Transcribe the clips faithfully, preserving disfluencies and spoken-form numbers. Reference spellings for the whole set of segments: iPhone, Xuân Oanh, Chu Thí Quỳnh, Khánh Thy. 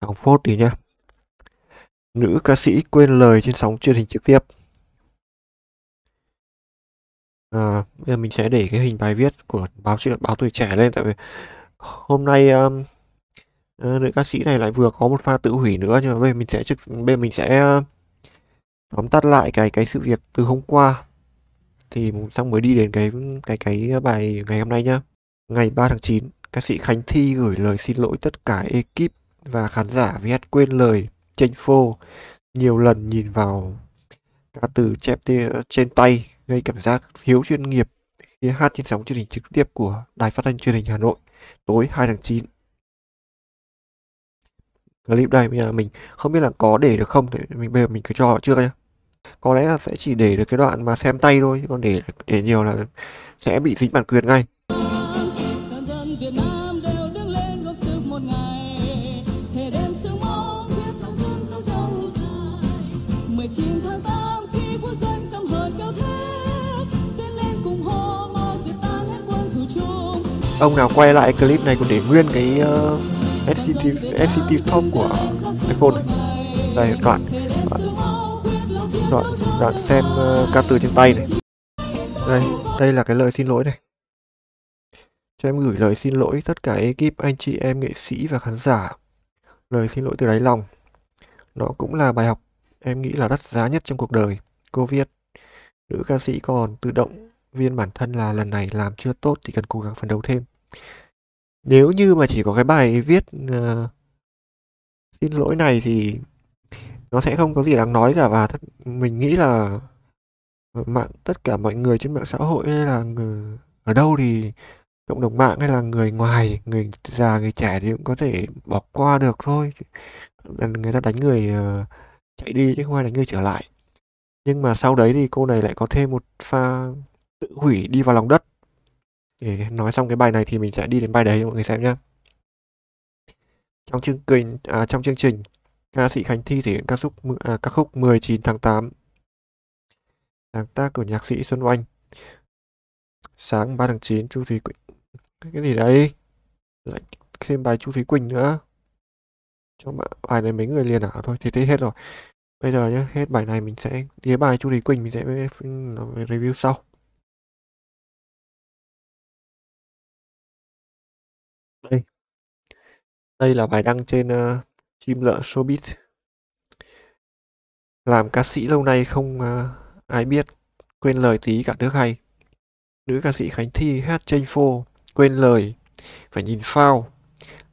Hóng phốt tí nhá. Nữ ca sĩ quên lời trên sóng truyền hình trực tiếp. À, bây giờ mình sẽ để cái hình bài viết của báo chuyện báo Tuổi Trẻ lên, tại vì hôm nay um, nữ ca sĩ này lại vừa có một pha tự hủy nữa. Nhưng mà bây giờ mình sẽ trực bây giờ mình sẽ tóm tắt lại cái cái sự việc từ hôm qua, thì xong mới đi đến cái cái cái bài ngày hôm nay nhá. Ngày ba tháng chín, ca sĩ Khánh Thy gửi lời xin lỗi tất cả ekip và khán giả vì hát quên lời chênh phô nhiều lần nhìn vào ca từ chép trên tay, gây cảm giác thiếu chuyên nghiệp khi hát trên sóng truyền hình trực tiếp của Đài Phát thanh Truyền hình Hà Nội tối hai tháng chín. Clip đây bây giờ mình không biết là có để được không, thì mình bây giờ mình cứ cho chưa nhá. Có lẽ là sẽ chỉ để được cái đoạn mà xem tay thôi, còn để để nhiều là sẽ bị dính bản quyền ngay. Ông nào quay lại clip này còn để nguyên cái uh, ét xê tê top của iPhone này, đoạn đoạn đoạn xem uh, ca từ trên tay này. Đây, đây là cái lời xin lỗi này. Cho em gửi lời xin lỗi tất cả ekip, anh chị em nghệ sĩ và khán giả. Lời xin lỗi từ đáy lòng. Nó cũng là bài học em nghĩ là đắt giá nhất trong cuộc đời. Cô viết, nữ ca sĩ còn tự động viên bản thân là lần này làm chưa tốt thì cần cố gắng phấn đấu thêm. Nếu như mà chỉ có cái bài viết uh, xin lỗi này thì nó sẽ không có gì đáng nói cả, và thật, mình nghĩ là mạng tất cả mọi người trên mạng xã hội hay là người, ở đâu thì cộng đồng mạng hay là người ngoài, người già người trẻ thì cũng có thể bỏ qua được thôi. Người ta đánh người uh, chạy đi chứ không ai đánh người trở lại. Nhưng mà sau đấy thì cô này lại có thêm một pha tự hủy đi vào lòng đất. Để nói xong cái bài này thì mình sẽ đi đến bài đấy, mọi người xem nhá. Trong chương trình à, trong chương trình ca sĩ Khánh Thy thể hiện ca khúc à, ca khúc mười chín tháng tám, sáng tác của nhạc sĩ Xuân Oanh. Sáng ba tháng chín, Chu Thí Quỳnh cái gì đấy lại thêm bài Chu Thí Quỳnh nữa. Cho bài này mấy người liền ảo thôi, thì thế hết rồi. Bây giờ nhá, hết bài này mình sẽ đi bài Chu Thí Quỳnh, mình sẽ review sau. Đây. Đây là bài đăng trên uh, Chim Lợn Showbiz. Làm ca sĩ lâu nay không uh, ai biết, quên lời tí cả nước hay. Nữ ca sĩ Khánh Thy hát chênh phô, quên lời, phải nhìn phao,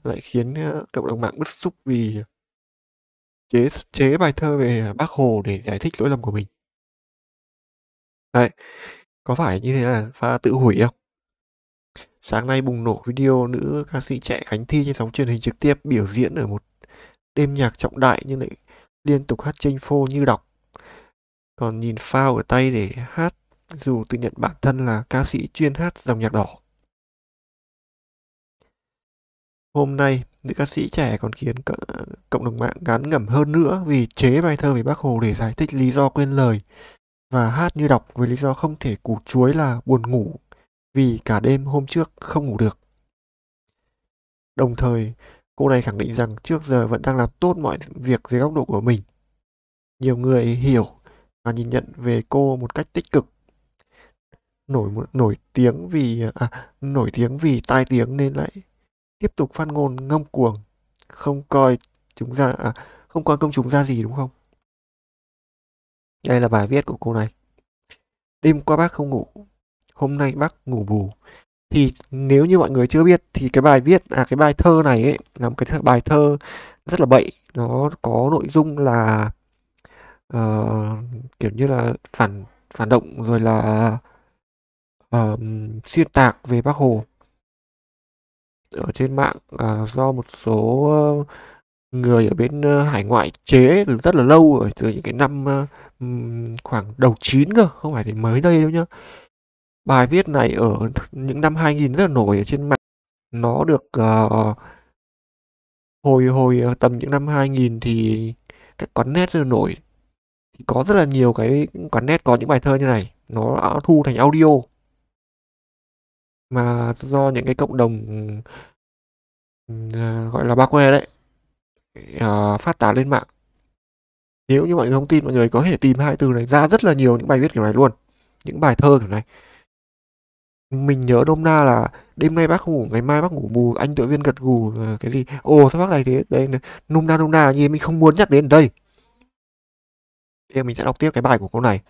lại khiến uh, cộng đồng mạng bức xúc vì chế chế bài thơ về Bác Hồ để giải thích lỗi lầm của mình. Đấy, có phải như thế là pha tự hủy không? Sáng nay bùng nổ video nữ ca sĩ trẻ Khánh Thy trên sóng truyền hình trực tiếp biểu diễn ở một đêm nhạc trọng đại nhưng lại liên tục hát chênh phô như đọc, còn nhìn phao ở tay để hát, dù tự nhận bản thân là ca sĩ chuyên hát dòng nhạc đỏ. Hôm nay, nữ ca sĩ trẻ còn khiến cộng đồng mạng ngán ngẩm hơn nữa vì chế bài thơ về Bác Hồ để giải thích lý do quên lời và hát như đọc với lý do không thể củ chuối là buồn ngủ vì cả đêm hôm trước không ngủ được. Đồng thời, cô này khẳng định rằng trước giờ vẫn đang làm tốt mọi việc dưới góc độ của mình. Nhiều người hiểu và nhìn nhận về cô một cách tích cực. Nổi nổi tiếng vì à, nổi tiếng vì tai tiếng nên lại tiếp tục phát ngôn ngông cuồng, không coi chúng ra à, không coi công chúng ra gì, đúng không? Đây là bài viết của cô này. Đêm qua bác không ngủ, hôm nay bác ngủ bù. Thì nếu như mọi người chưa biết thì cái bài viết à cái bài thơ này ấy, là một cái thơ, bài thơ rất là bậy. Nó có nội dung là uh, kiểu như là phản phản động, rồi là uh, xuyên tạc về Bác Hồ ở trên mạng uh, do một số uh, người ở bên uh, hải ngoại chế từ rất là lâu rồi, từ những cái năm uh, khoảng đầu chín cơ, không phải thì mới đây đâu nhá. Bài viết này ở những năm hai nghìn rất là nổi ở trên mạng. Nó được uh, hồi hồi tầm những năm hai nghìn thì các quán net rất là nổi. Thì có rất là nhiều cái quán net có những bài thơ như này. Nó thu thành audio. Mà do những cái cộng đồng uh, gọi là ba que đấy. uh, phát tán lên mạng. Nếu như mọi người không tin, mọi người có thể tìm hai từ này ra, rất là nhiều những bài viết kiểu này luôn, những bài thơ kiểu này. Mình nhớ nôm na là đêm nay bác không ngủ, ngày mai bác ngủ bù, anh đội viên gật gù, cái gì ồ sao bác này thế đây, nôm na nôm na như mình không muốn nhắc đến đây. Bây giờ mình sẽ đọc tiếp cái bài của cô này.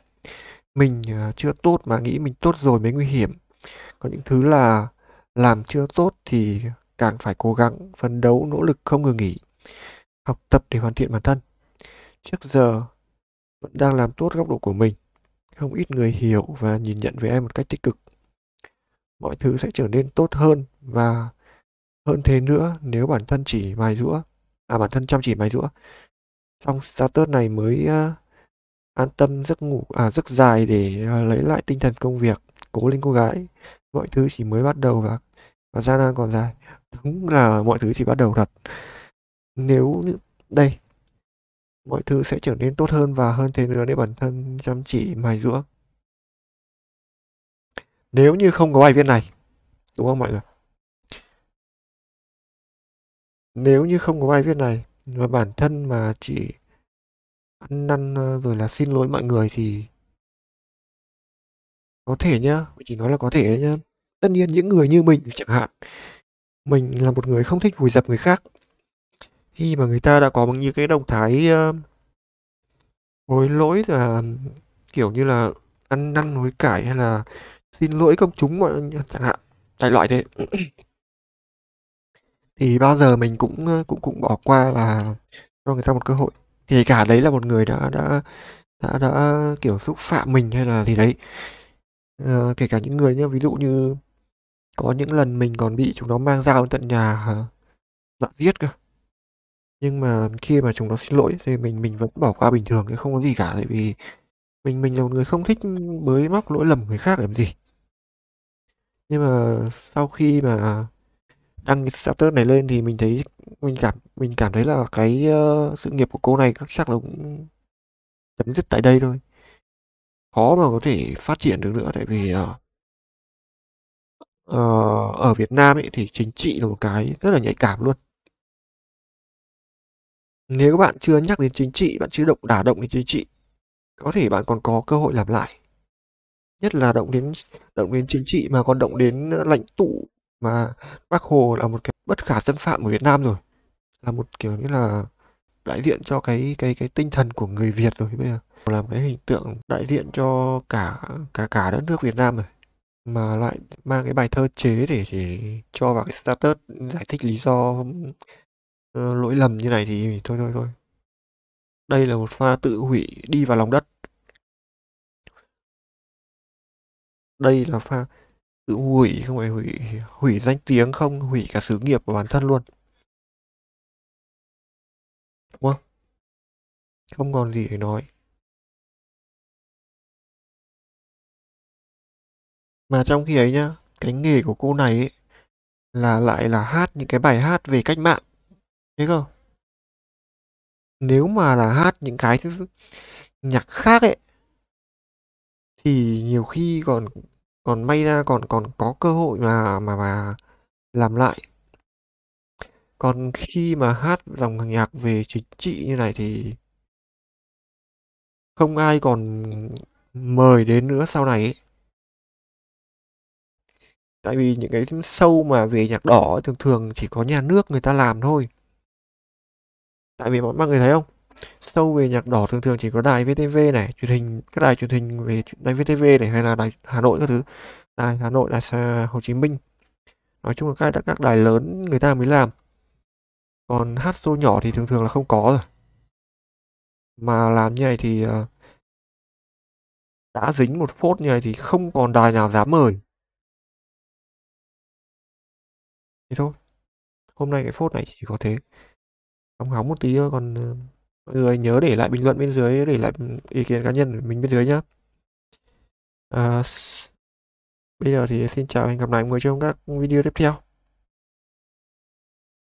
Mình chưa tốt mà nghĩ mình tốt rồi mới nguy hiểm. Có những thứ là làm chưa tốt thì càng phải cố gắng, phấn đấu, nỗ lực không ngừng nghỉ, học tập để hoàn thiện bản thân. Trước giờ vẫn đang làm tốt góc độ của mình. Không ít người hiểu và nhìn nhận về em một cách tích cực. Mọi thứ sẽ trở nên tốt hơn và hơn thế nữa nếu bản thân chỉ mài giũa, à bản thân chăm chỉ mài giũa. Xong status này mới uh, an tâm giấc ngủ, à giấc dài để uh, lấy lại tinh thần công việc. Cố lên cô gái, mọi thứ chỉ mới bắt đầu và, và gian nan còn dài. Đúng là mọi thứ chỉ bắt đầu thật. Nếu đây, mọi thứ sẽ trở nên tốt hơn và hơn thế nữa nếu bản thân chăm chỉ mài giũa. Nếu như không có bài viết này, đúng không mọi người? Nếu như không có bài viết này và bản thân mà chỉ ăn năn rồi là xin lỗi mọi người thì có thể nhá, chỉ nói là có thể nhá. Tất nhiên những người như mình chẳng hạn, mình là một người không thích vùi dập người khác. Khi mà người ta đã có những cái động thái hối lỗi là kiểu như là ăn năn hối cải hay là xin lỗi công chúng mọi chẳng hạn, đại loại thế, thì bao giờ mình cũng cũng cũng bỏ qua và cho người ta một cơ hội, kể cả đấy là một người đã đã đã đã kiểu xúc phạm mình hay là gì đấy. À, kể cả những người nhá, ví dụ như có những lần mình còn bị chúng nó mang dao đến tận nhà dọa giết cơ, nhưng mà khi mà chúng nó xin lỗi thì mình mình vẫn bỏ qua bình thường, chứ không có gì cả, tại vì mình mình là một người không thích bới móc lỗi lầm người khác làm gì. Nhưng mà sau khi mà đăng cái status này lên thì mình thấy mình cảm mình cảm thấy là cái uh, sự nghiệp của cô này chắc là cũng chấm dứt tại đây thôi, khó mà có thể phát triển được nữa. Tại vì uh, uh, ở Việt Nam ấy thì chính trị là một cái rất là nhạy cảm luôn. Nếu các bạn chưa nhắc đến chính trị, bạn chưa động đả động đến chính trị, có thể bạn còn có cơ hội làm lại. Nhất là động đến động đến chính trị mà còn động đến lãnh tụ mà Bác Hồ là một cái bất khả xâm phạm của Việt Nam rồi, là một kiểu như là đại diện cho cái cái cái tinh thần của người Việt rồi, bây giờ làm cái hình tượng đại diện cho cả cả cả đất nước Việt Nam rồi, mà lại mang cái bài thơ chế để, để cho vào cái status giải thích lý do uh, lỗi lầm như này thì thôi thôi thôi. Đây là một pha tự hủy đi vào lòng đất. Đây là pha tự hủy, không phải hủy hủy danh tiếng không, hủy cả sự nghiệp của bản thân luôn. Đúng không? Không còn gì để nói. Mà trong khi ấy nhá, cái nghề của cô này ấy, là lại là hát những cái bài hát về cách mạng. Thấy không? Nếu mà là hát những cái nhạc khác ấy thì nhiều khi còn còn may ra còn còn có cơ hội mà mà mà làm lại. Còn khi mà hát dòng nhạc về chính trị như này thì không ai còn mời đến nữa sau này ấy. Tại vì những cái show mà về nhạc đỏ thường thường chỉ có nhà nước người ta làm thôi. Tại vì mọi người thấy không? Show về nhạc đỏ thường thường chỉ có đài vê tê vê này, truyền hình, các đài truyền hình về đài vê tê vê này, hay là đài Hà Nội các thứ. Đài Hà Nội, đài Hồ Chí Minh. Nói chung là các, các đài lớn người ta mới làm. Còn hát show nhỏ thì thường thường là không có rồi. Mà làm như này thì đã dính một phốt như này thì không còn đài nào dám mời. Thế thôi. Hôm nay cái phốt này chỉ có thế. Hóng hóng một tí thôi, còn uh, mọi người nhớ để lại bình luận bên dưới, để lại ý kiến cá nhân của mình bên dưới nhá. Uh, bây giờ thì xin chào và hẹn gặp lại mọi người trong các video tiếp theo.